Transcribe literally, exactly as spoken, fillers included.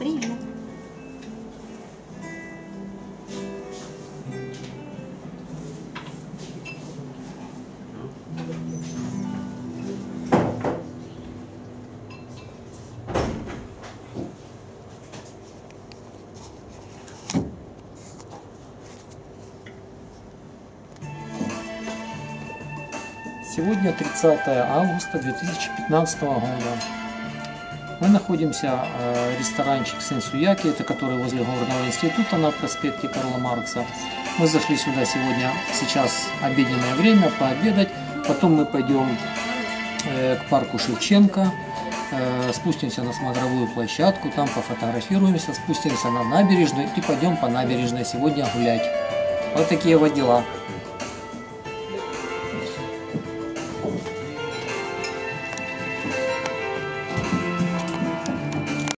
Привет. Сегодня тридцатое августа две тысячи пятнадцатого года. Мы находимся в ресторанчик Сен су Яки, это который возле Горного института на проспекте Карла Маркса. Мы зашли сюда сегодня, сейчас обеденное время, пообедать. Потом мы пойдем к парку Шевченко, спустимся на смотровую площадку, там пофотографируемся, спустимся на набережную и пойдем по набережной сегодня гулять. Вот такие вот дела.